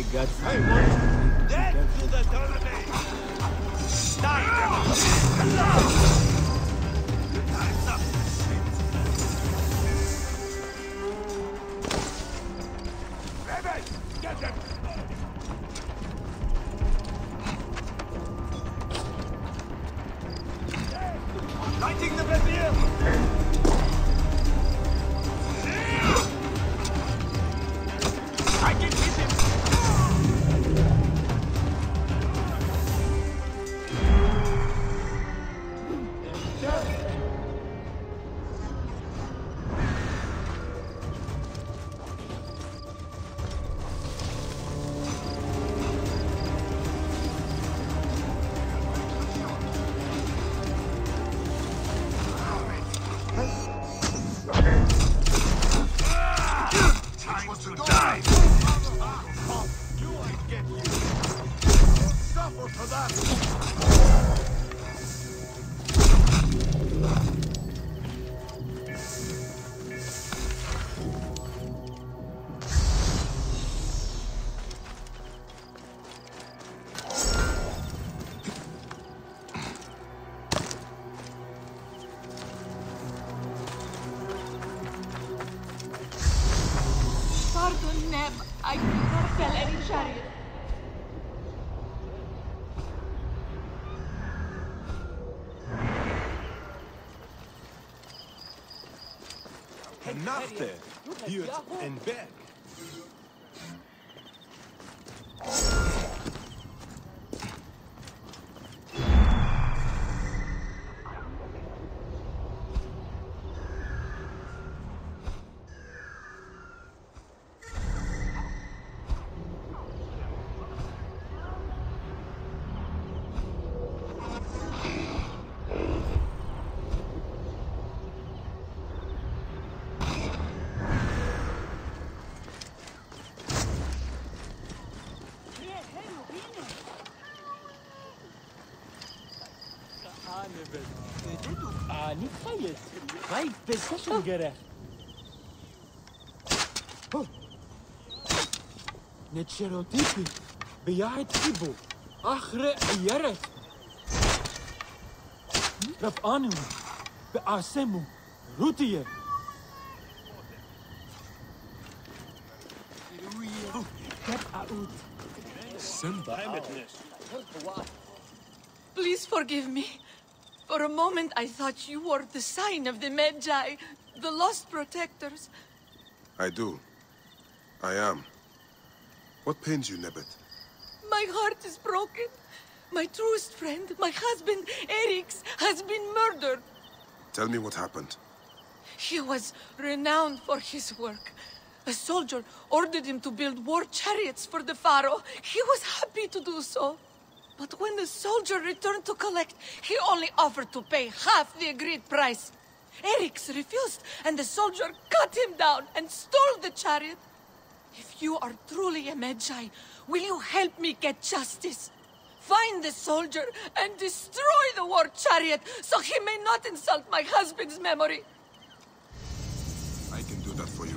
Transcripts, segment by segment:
I got some. I want dead to the tournament! Die! Nachter, Hürt und Berg. طيب بس ايش الجرح؟ نتشروتيبي بيعت سيبو اخرق يرت رف انم بقاسمو روتيه كب اعود سمبا Please forgive me. For a moment, I thought you were the sign of the Medjai, the lost protectors. I do. I am. What pains you, Nebet? My heart is broken. My truest friend, my husband, Eryx, has been murdered. Tell me what happened. He was renowned for his work. A soldier ordered him to build war chariots for the Pharaoh. He was happy to do so. But when the soldier returned to collect, he only offered to pay half the agreed price. Eryx refused, and the soldier cut him down and stole the chariot. If you are truly a Magi, will you help me get justice? Find the soldier and destroy the war chariot, so he may not insult my husband's memory. I can do that for you.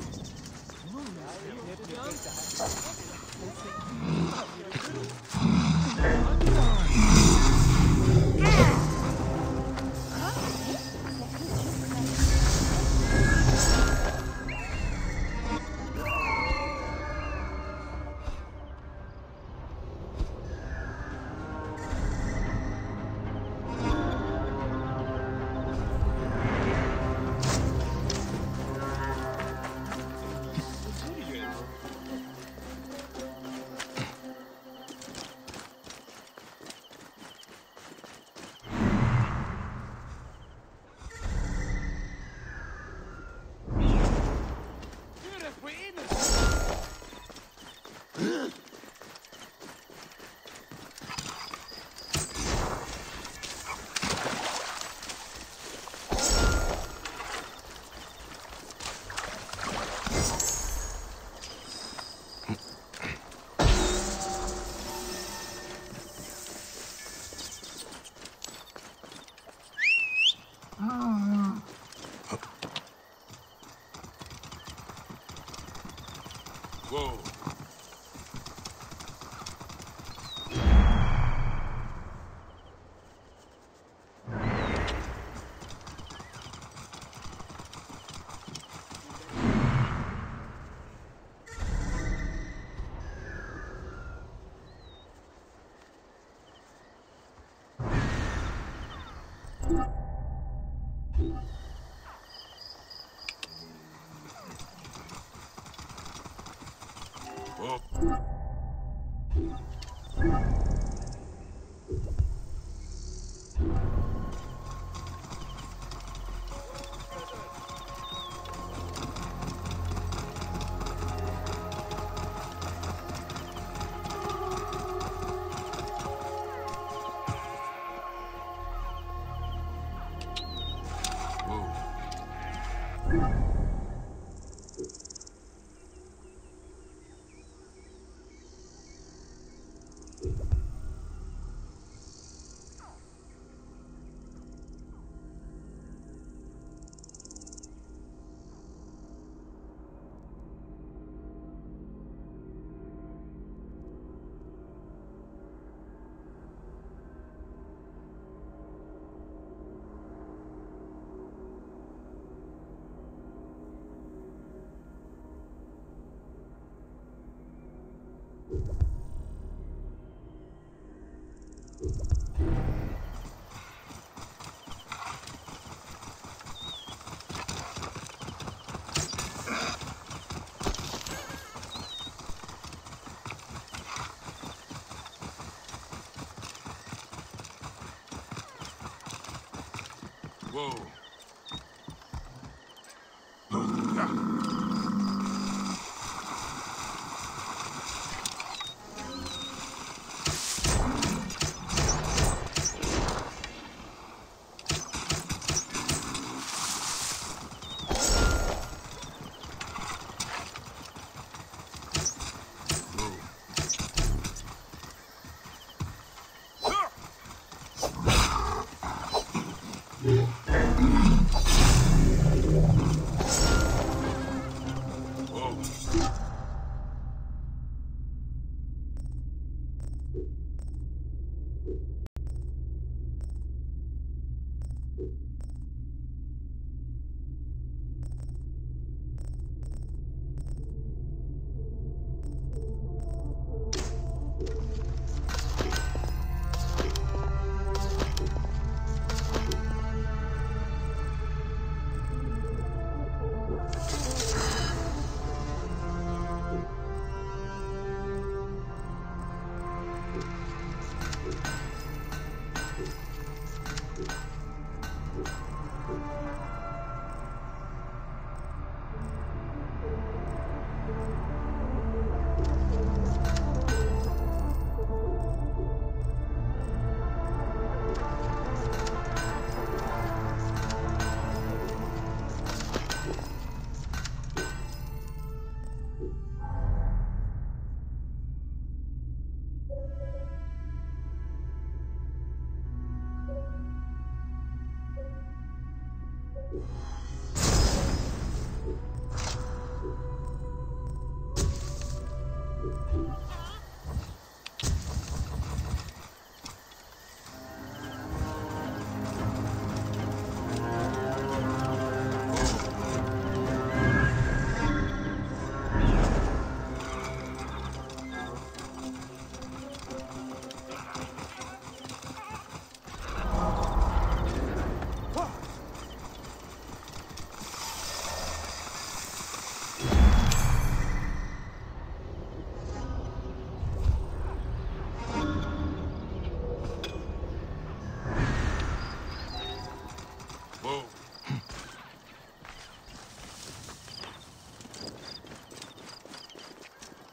Whoa.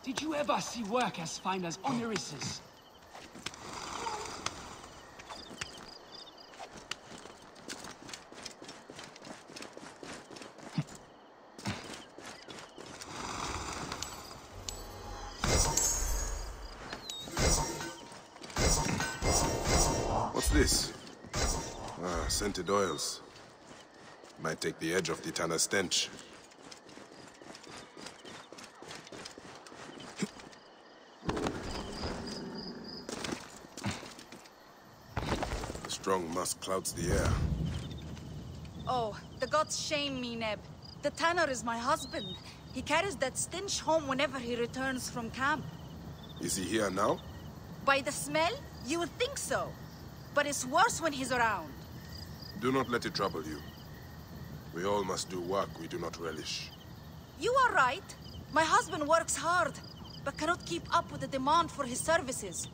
Did you ever see work as fine as Oneris's? What's this? Ah, scented oils. Might take the edge off the Tana stench. Strong musk clouds the air. Oh, the gods shame me, Neb. The tanner is my husband. He carries that stench home whenever he returns from camp. Is he here now? By the smell, you would think so. But it's worse when he's around. Do not let it trouble you. We all must do work we do not relish. You are right. My husband works hard, but cannot keep up with the demand for his services.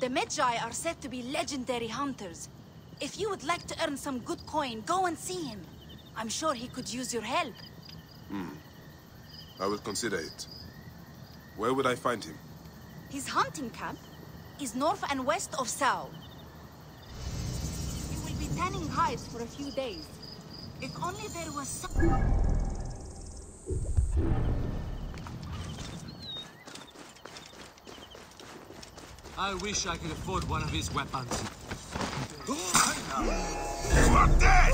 The Medjai are said to be legendary hunters. If you would like to earn some good coin, go and see him. I'm sure he could use your help. I will consider it. Where would I find him? His hunting camp is north and west of Sao. He will be tanning hides for a few days. If only there was some... I wish I could afford one of his weapons. You are dead!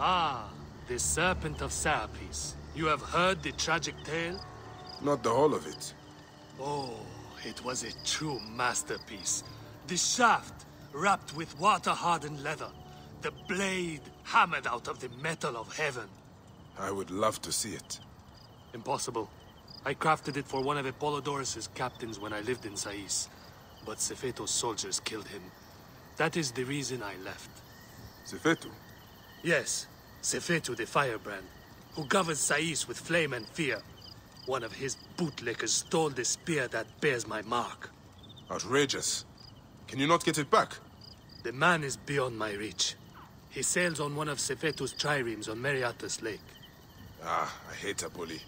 Ah, the serpent of Sarapis. You have heard the tragic tale? Not the whole of it. Oh, it was a true masterpiece. The shaft, wrapped with water-hardened leather. The blade, hammered out of the metal of heaven. I would love to see it. Impossible. I crafted it for one of Apollodorus's captains when I lived in Saïs. But Sepheto's soldiers killed him. That is the reason I left. Sepheto? Yes, Sepheto the firebrand, who governs Saïs with flame and fear. One of his bootlickers stole the spear that bears my mark. Outrageous. Can you not get it back? The man is beyond my reach. He sails on one of Sepheto's triremes on Mariatus Lake. Ah, I hate a bully.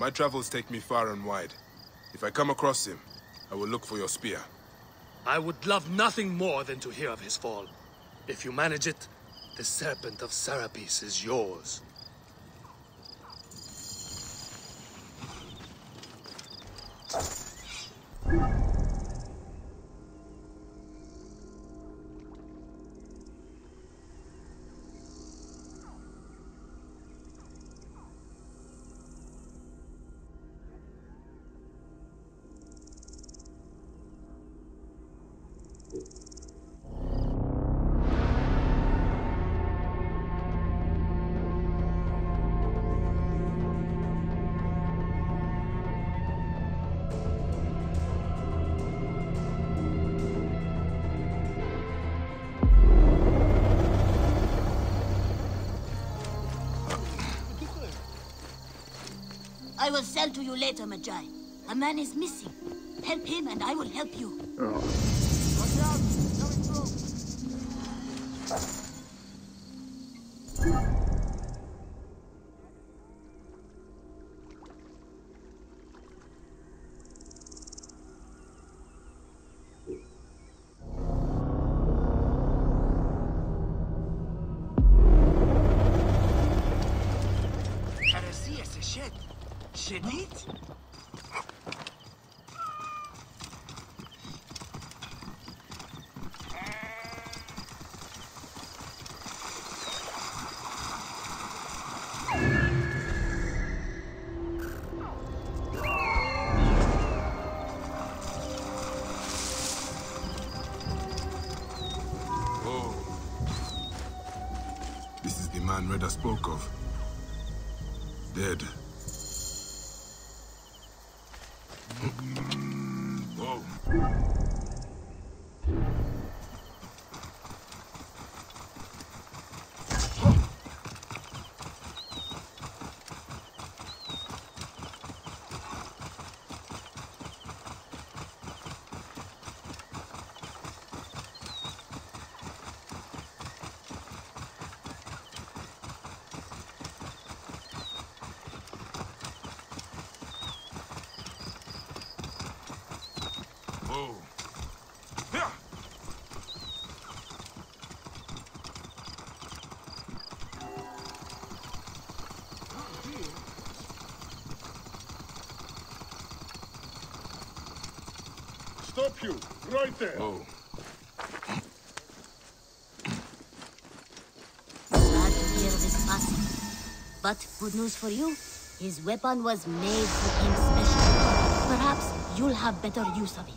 My travels take me far and wide. If I come across him, I will look for your spear. I would love nothing more than to hear of his fall. If you manage it, the serpent of Sarapis is yours. I will sell to you later, Magi. A man is missing. Help him and I will help you. Watch out! Coming through! I spoke of. Dead. Whoa. Stop you! Right there! Oh. Glad to hear of his passing. But good news for you, his weapon was made for him special. Perhaps you'll have better use of it.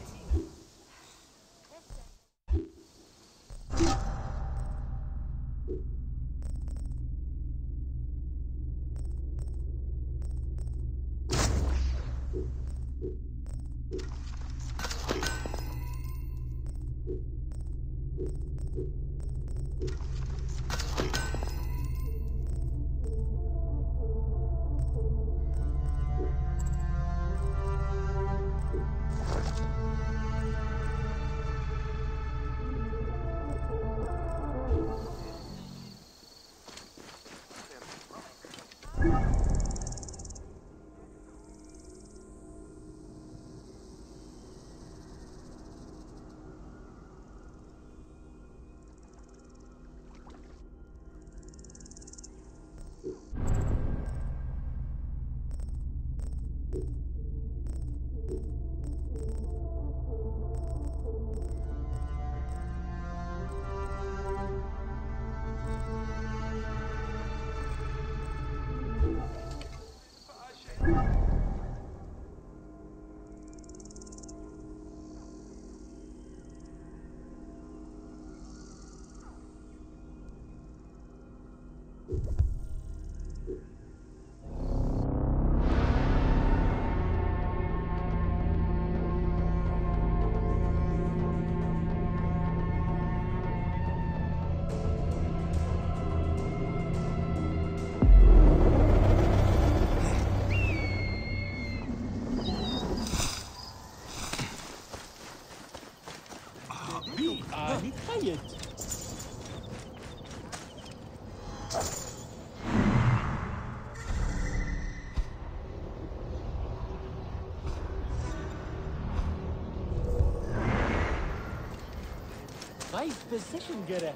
Nice position, Gerek.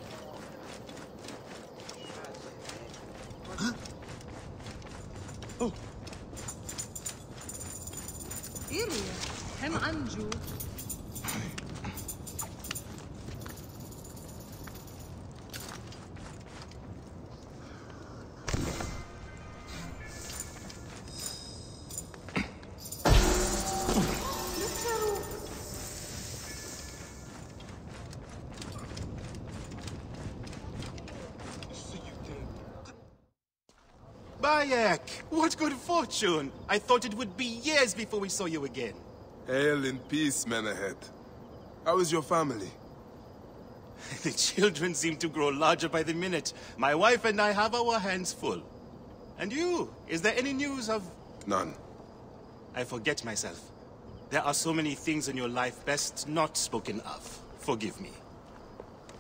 Huh? Oh. Eryx, hem anju. Bayek, what good fortune! I thought it would be years before we saw you again. Hail in peace, Menehet. How is your family? The children seem to grow larger by the minute. My wife and I have our hands full. And you, is there any news of... None. I forget myself. There are so many things in your life best not spoken of. Forgive me.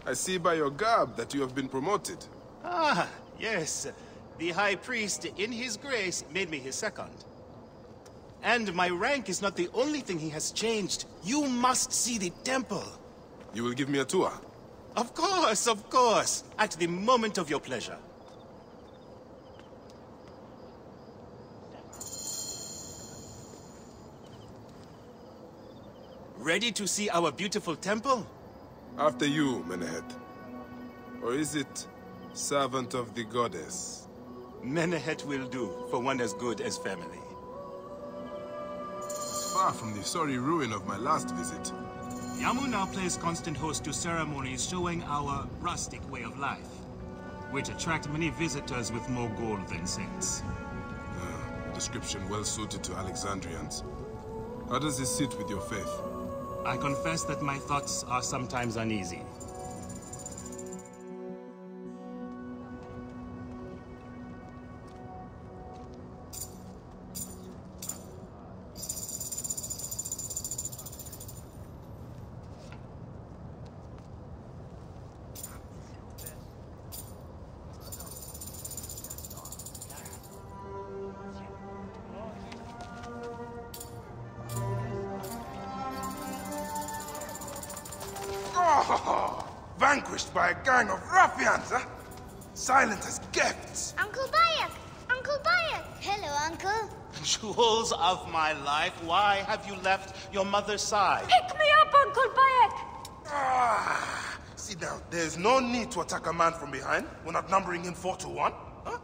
I see by your garb that you have been promoted. Ah, yes. The High Priest, in his grace, made me his second. And my rank is not the only thing he has changed. You must see the temple. You will give me a tour? Of course, of course. At the moment of your pleasure. Ready to see our beautiful temple? After you, Menehet. Or is it servant of the goddess? Menehet will do, for one as good as family. It's far from the sorry ruin of my last visit. Yamu now plays constant host to ceremonies showing our rustic way of life, which attract many visitors with more gold than sense. A description well suited to Alexandrians. How does this sit with your faith? I confess that my thoughts are sometimes uneasy. Vanquished by a gang of ruffians, huh? Silent as gifts. Uncle Bayek! Uncle Bayek! Hello, Uncle. Jewels of my life, why have you left your mother's side? Pick me up, Uncle Bayek! Ah, see now, there's no need to attack a man from behind. We're not numbering him 4 to 1, huh?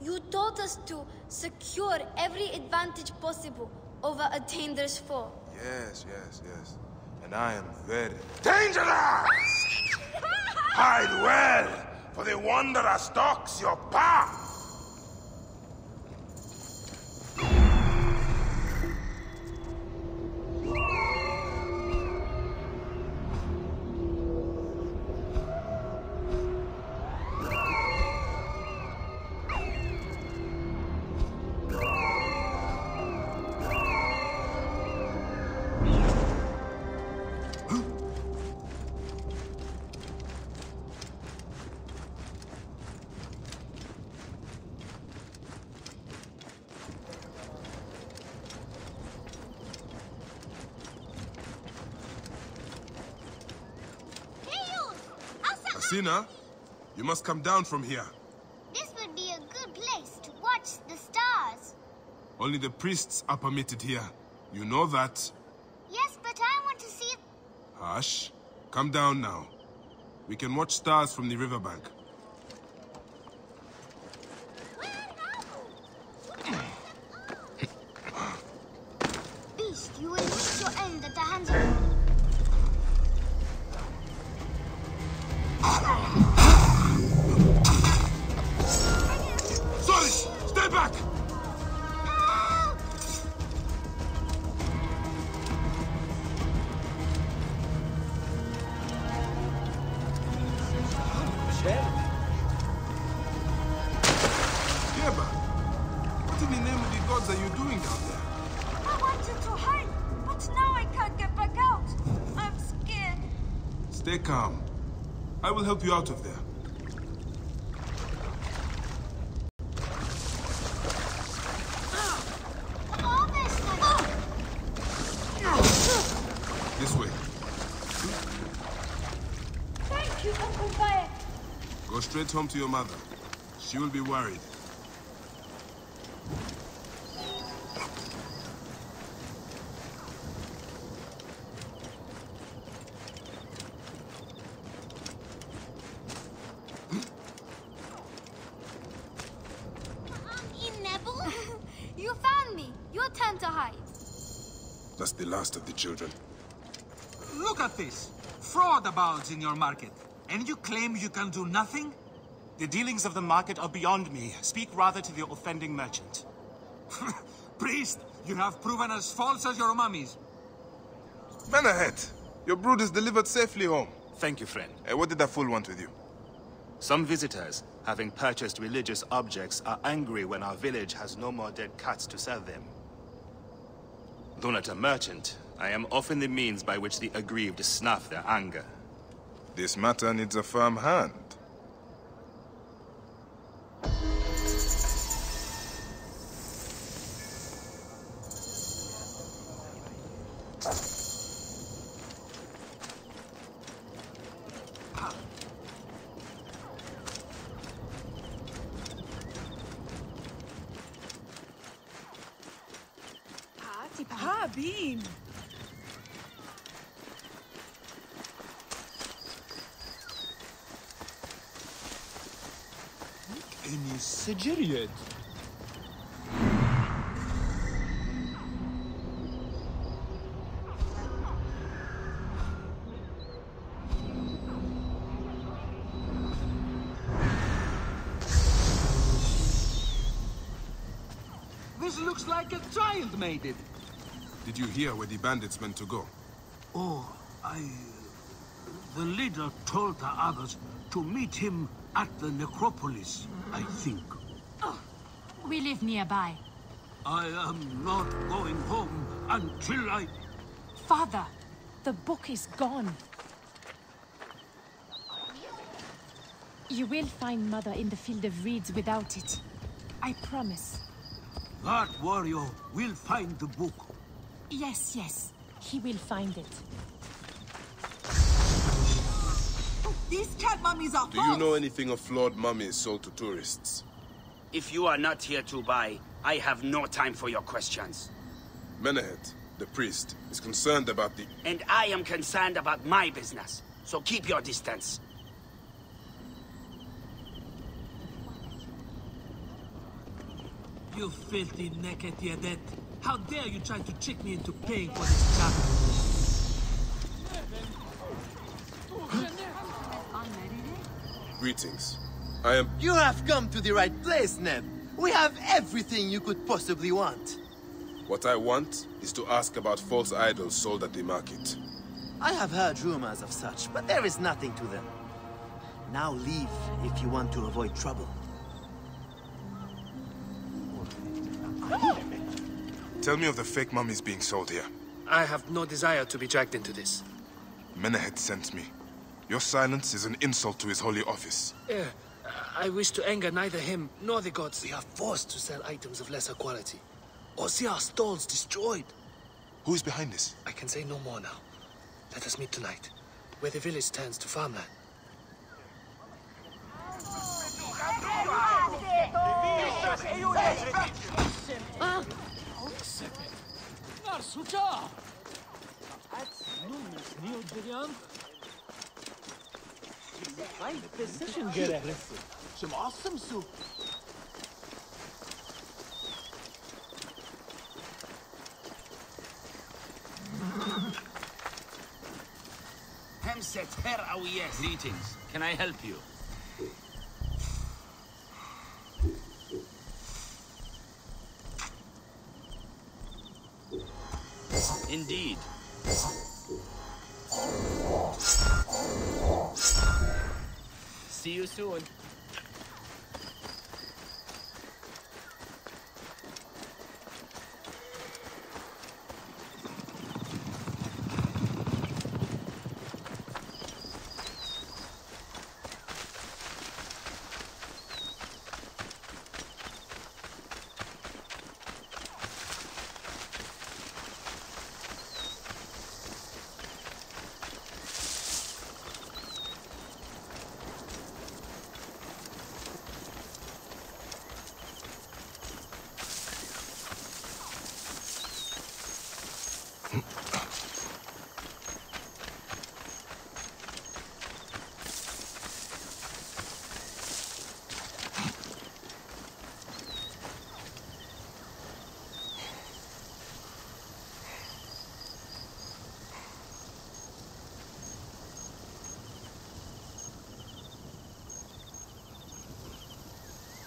You taught us to secure every advantage possible over a dangerous foe. Yes, yes, yes. And I am very dangerous! Hide well, for the wanderer stalks your path! Sinner, you must come down from here. This would be a good place to watch the stars. Only the priests are permitted here. You know that. Yes, but I want to see... Hush. Come down now. We can watch stars from the riverbank. Beast, you will reach your end at the hands of... Help you out of there. This way. Thank you, Uncle Bayek. Go straight home to your mother. She will be worried. Of the children. Look at this. Fraud abounds in your market, and you claim you can do nothing? The dealings of the market are beyond me. Speak rather to the offending merchant. Priest, you have proven as false as your mummies. Menehet, your brood is delivered safely home. Thank you, friend. What did that fool want with you? Some visitors, having purchased religious objects, are angry when our village has no more dead cats to sell them. Though not a merchant, I am often the means by which the aggrieved snuff their anger. This matter needs a firm hand. Sejeriet. This looks like a giant made it. Did you hear where the bandits meant to go? Oh, the leader told the others to meet him at the necropolis, I think. Oh, we live nearby. I am not going home until I... Father, the book is gone. You will find Mother in the field of reeds without it. I promise. That warrior will find the book. Yes, yes. He will find it. These cat mummies are false. Do you know anything of flawed mummies sold to tourists? If you are not here to buy, I have no time for your questions. Menehet, the priest, is concerned about the... And I am concerned about my business, so keep your distance. You filthy naked Yadet. How dare you try to trick me into paying for this chapter? Greetings. I am... You have come to the right place, Neb. We have everything you could possibly want. What I want is to ask about false idols sold at the market. I have heard rumors of such, but there is nothing to them. Now leave if you want to avoid trouble. Tell me of the fake mummies being sold here. I have no desire to be dragged into this. Menehet sent me. Your silence is an insult to his holy office. I wish to anger neither him nor the gods. We are forced to sell items of lesser quality, or see our stalls destroyed. Who is behind this? I can say no more now. Let us meet tonight, where the village turns to farmland. man. Right decision, good at it. Some awesome soup. Hemset, Heraouyes. Greetings. Can I help you? Indeed. See you soon.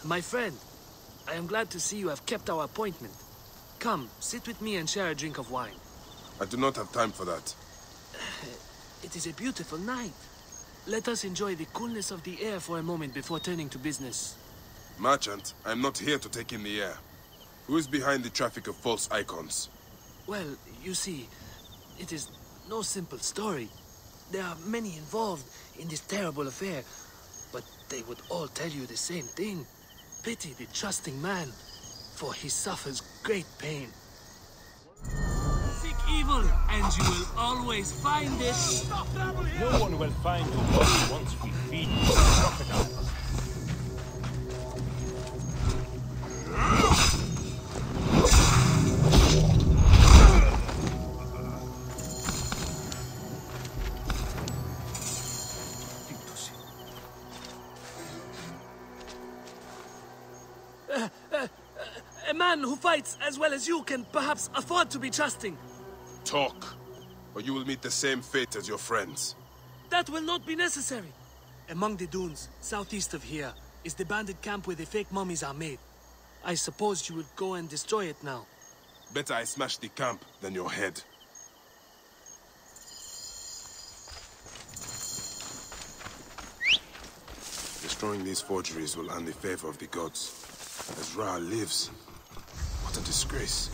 My friend, I am glad to see you have kept our appointment. Come, sit with me and share a drink of wine. I do not have time for that. It is a beautiful night. Let us enjoy the coolness of the air for a moment before turning to business. Merchant, I am not here to take in the air. Who is behind the traffic of false icons? Well, you see, it is no simple story. There are many involved in this terrible affair, but they would all tell you the same thing. Pity the trusting man, for he suffers great pain. Seek evil, and you will always find it. Stop trouble here. No one will find the body once we feed the crocodile. Fights as well as you can perhaps afford to be trusting. Talk, or you will meet the same fate as your friends. That will not be necessary. Among the dunes, southeast of here, is the bandit camp where the fake mummies are made. I suppose you will go and destroy it now. Better I smash the camp than your head. Destroying these forgeries will earn the favor of the gods. As Ra lives, a disgrace.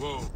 Whoa.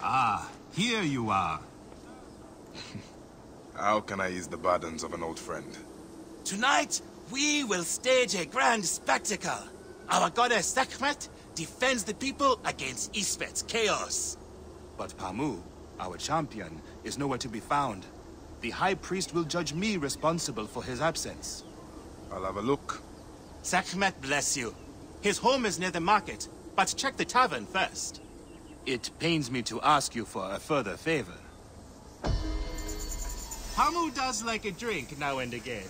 Ah, here you are. How can I ease the burdens of an old friend? Tonight, we will stage a grand spectacle. Our goddess Sekhmet defends the people against Isfet's chaos. But Pamu, our champion, is nowhere to be found. The High Priest will judge me responsible for his absence. I'll have a look. Sekhmet bless you. His home is near the market, but check the tavern first. It pains me to ask you for a further favor. Pamu does like a drink now and again.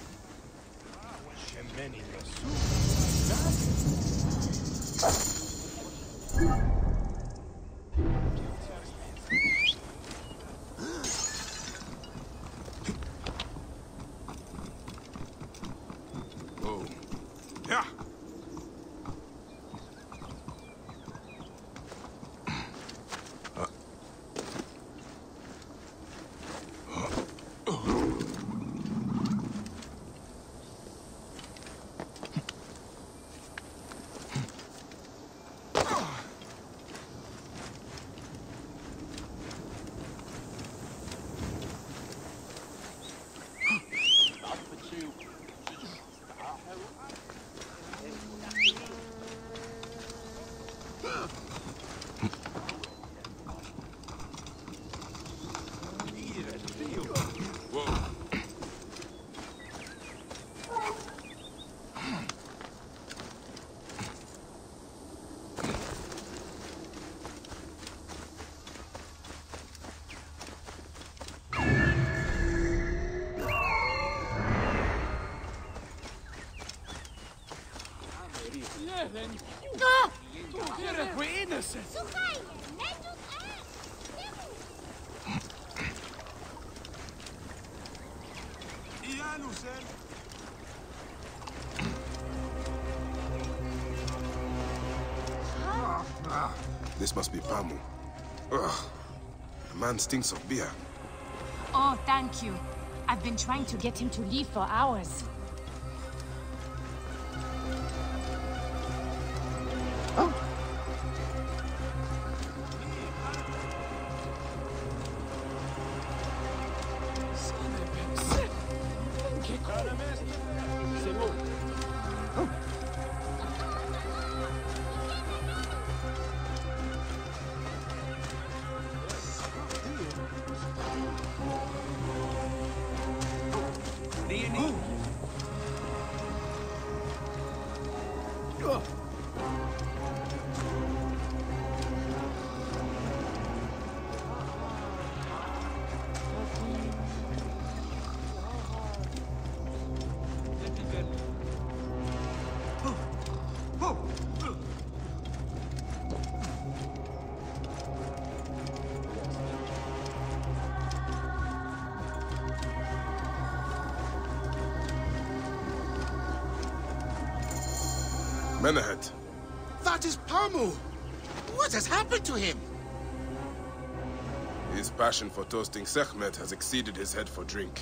This must be Pamu. Ugh. The man stinks of beer. Oh, thank you. I've been trying to get him to leave for hours. Menehet. That is Pamu! What has happened to him? His passion for toasting Sekhmet has exceeded his head for drink.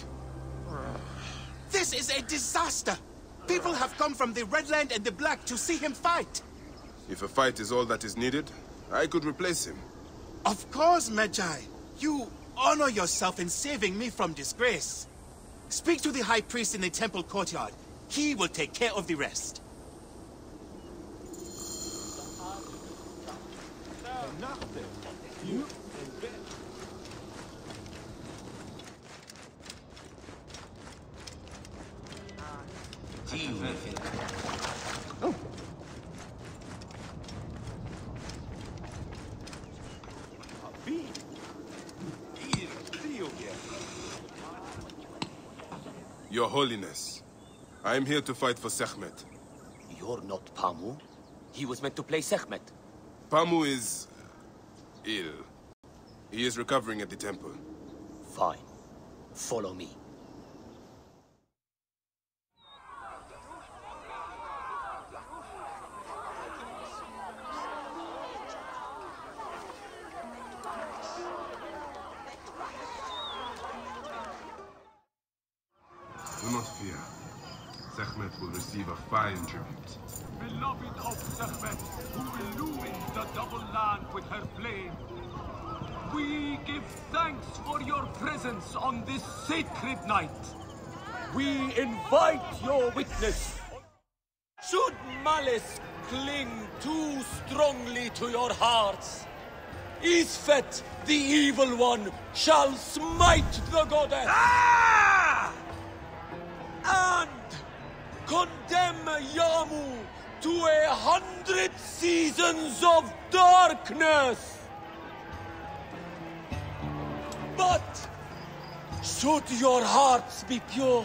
This is a disaster! People have come from the Red Land and the Black to see him fight! If a fight is all that is needed, I could replace him. Of course, Medjai. You honor yourself in saving me from disgrace. Speak to the High Priest in the temple courtyard. He will take care of the rest. Your Holiness, I am here to fight for Sekhmet. You're not Pamu. He was meant to play Sekhmet. Pamu is... ill. He is recovering at the temple. Fine. Follow me. Do not fear. Sekhmet will receive a fine tribute. Beloved of Sekhmet, who illumined the double land with her flame, we give thanks for your presence on this sacred night. We invite your witness. Should malice cling too strongly to your hearts, Isfet, the evil one, shall smite the goddess! Ah! And condemn Yamu to 100 seasons of darkness! But should your hearts be pure,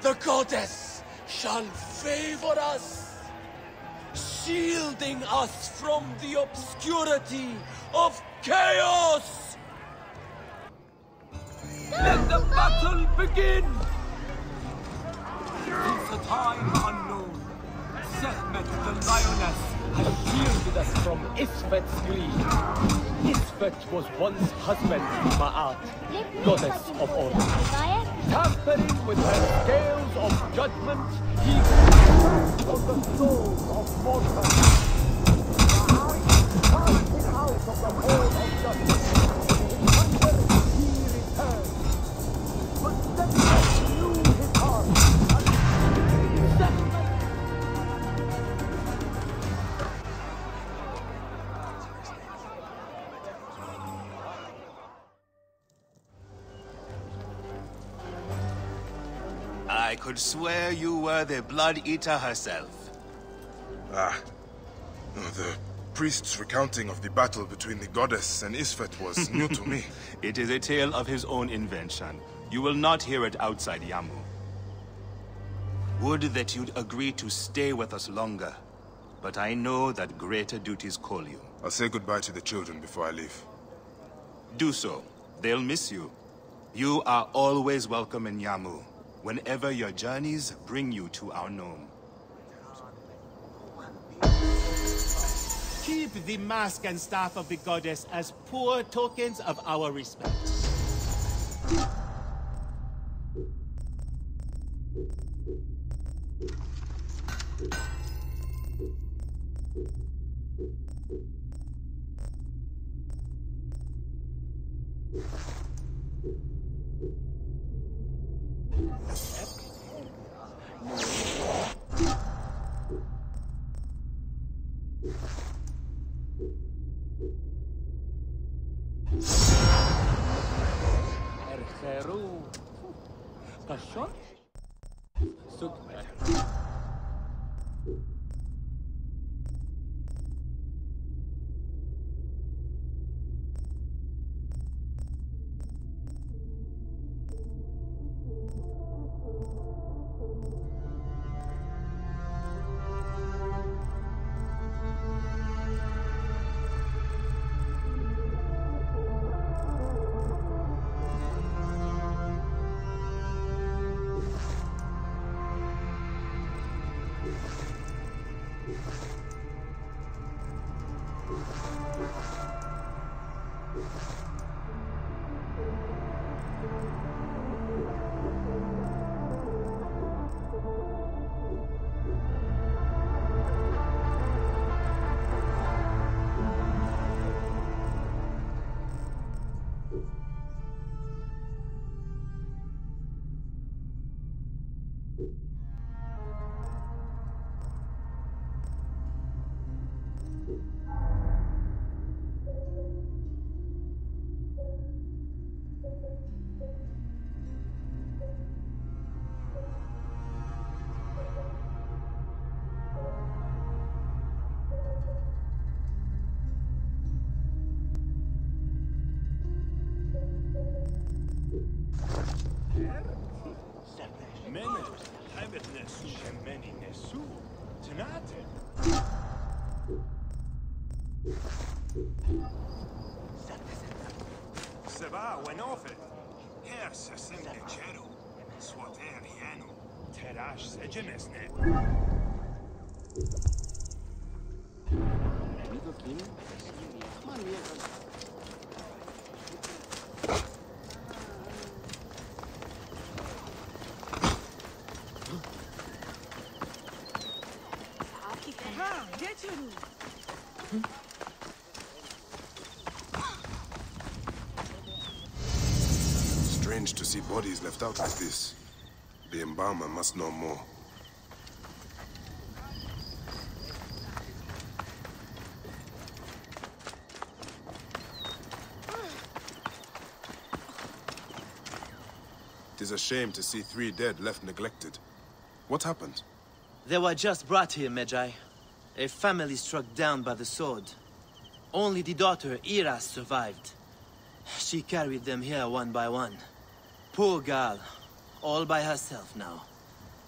the goddess shall favor us, shielding us from the obscurity of chaos! Let the battle begin! Since a time unknown, Sekhmet the lioness has shielded us from Isfet's greed. Isfet was once husband to Ma'at, goddess of order. Tampering with her scales of judgment, he grieved for the souls of mortals. Out of the hall of justice, in wonder he returned. But Sepheto knew his heart, and I could swear you were the Blood Eater herself. Ah, the priest's recounting of the battle between the goddess and Isfet was new to me. It is a tale of his own invention. You will not hear it outside Yamu. Would that you'd agree to stay with us longer, but I know that greater duties call you. I'll say goodbye to the children before I leave. Do so. They'll miss you. You are always welcome in Yamu, whenever your journeys bring you to our nome. Keep the mask and staff of the goddess as poor tokens of our respect. strange to see bodies left out like this. The embalmer must know more. It is a shame to see 3 dead left neglected. What happened? They were just brought here, Medjai. A family struck down by the sword. Only the daughter, Iras, survived. She carried them here one by one. Poor girl. All by herself now.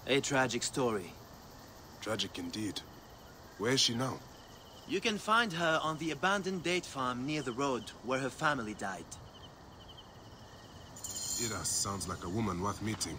A tragic story. Tragic indeed. Where is she now? You can find her on the abandoned date farm near the road where her family died. Iras sounds like a woman worth meeting.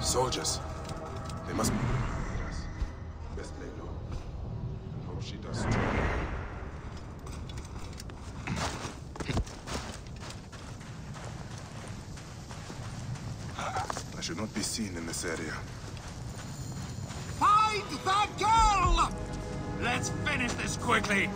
Soldiers. They must be with us. Best lay low. And hope she does too. I should not be seen in this area. Find that girl! Let's finish this quickly!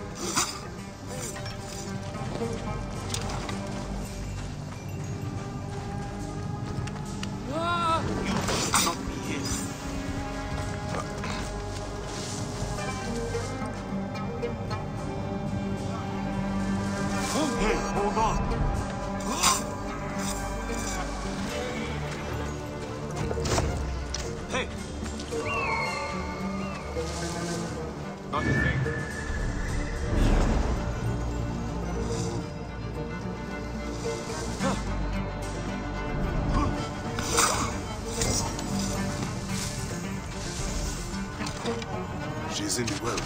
She's indeed well.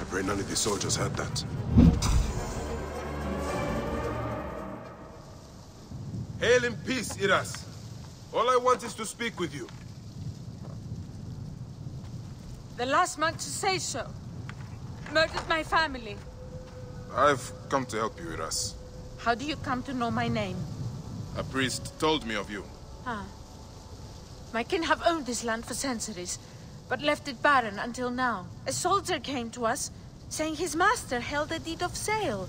I pray none of the soldiers heard that. Hail in peace, Iras. All I want is to speak with you. The last man to say so murdered my family. I've come to help you, Iras. How do you come to know my name? A priest told me of you. Ah. My kin have owned this land for centuries, but left it barren until now. A soldier came to us, saying his master held a deed of sale.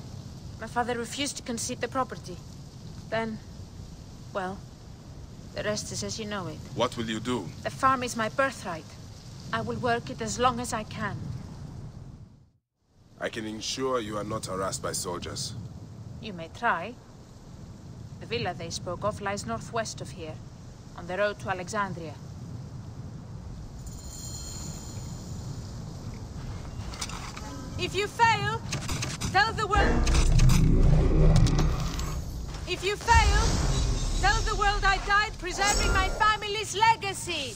My father refused to concede the property. Then, well, the rest is as you know it. What will you do? The farm is my birthright. I will work it as long as I can. I can ensure you are not harassed by soldiers. You may try. The villa they spoke of lies northwest of here, on the road to Alexandria. If you fail, tell the world... If you fail, tell the world I died preserving my family's legacy.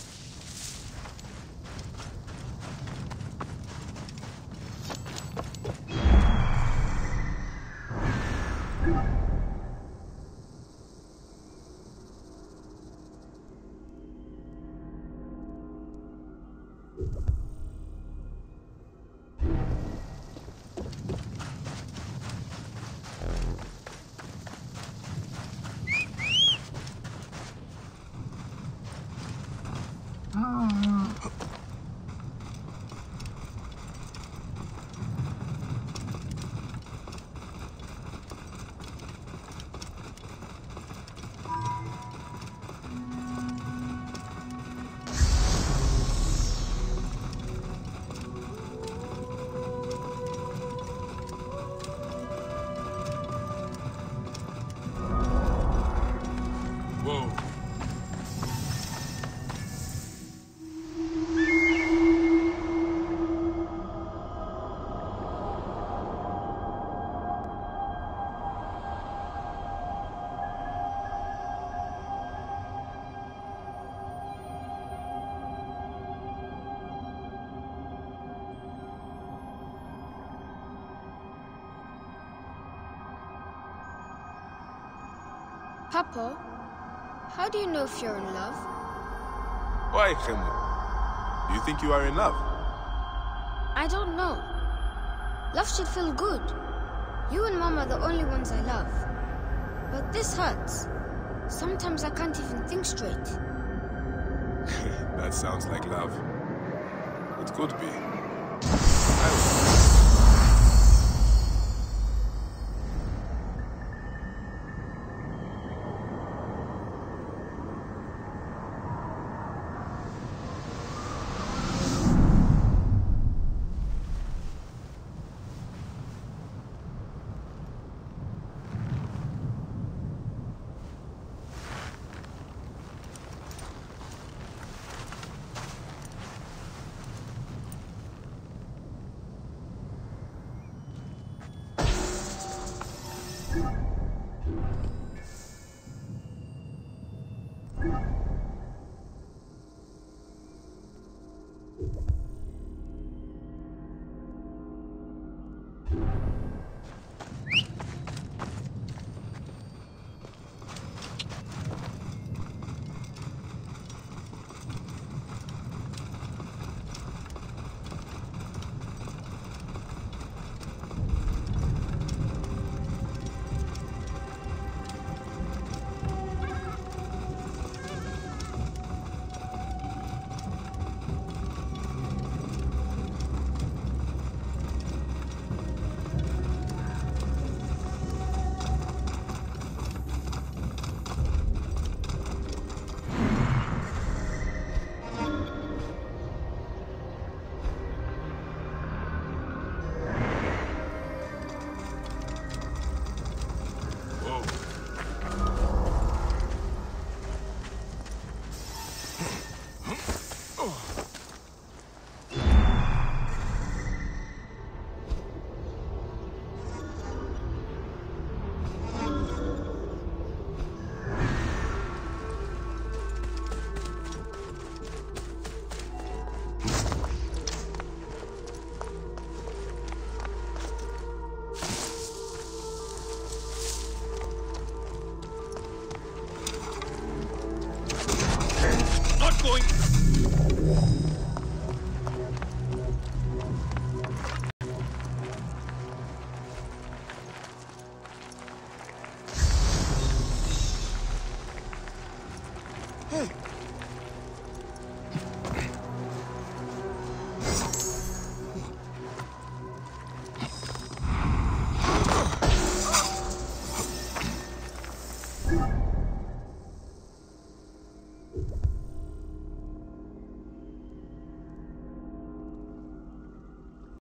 Papa, how do you know if you're in love? Why, Chemo? Do you think you are in love? I don't know. Love should feel good. You and Mom are the only ones I love. But this hurts. Sometimes I can't even think straight. That sounds like love. It could be.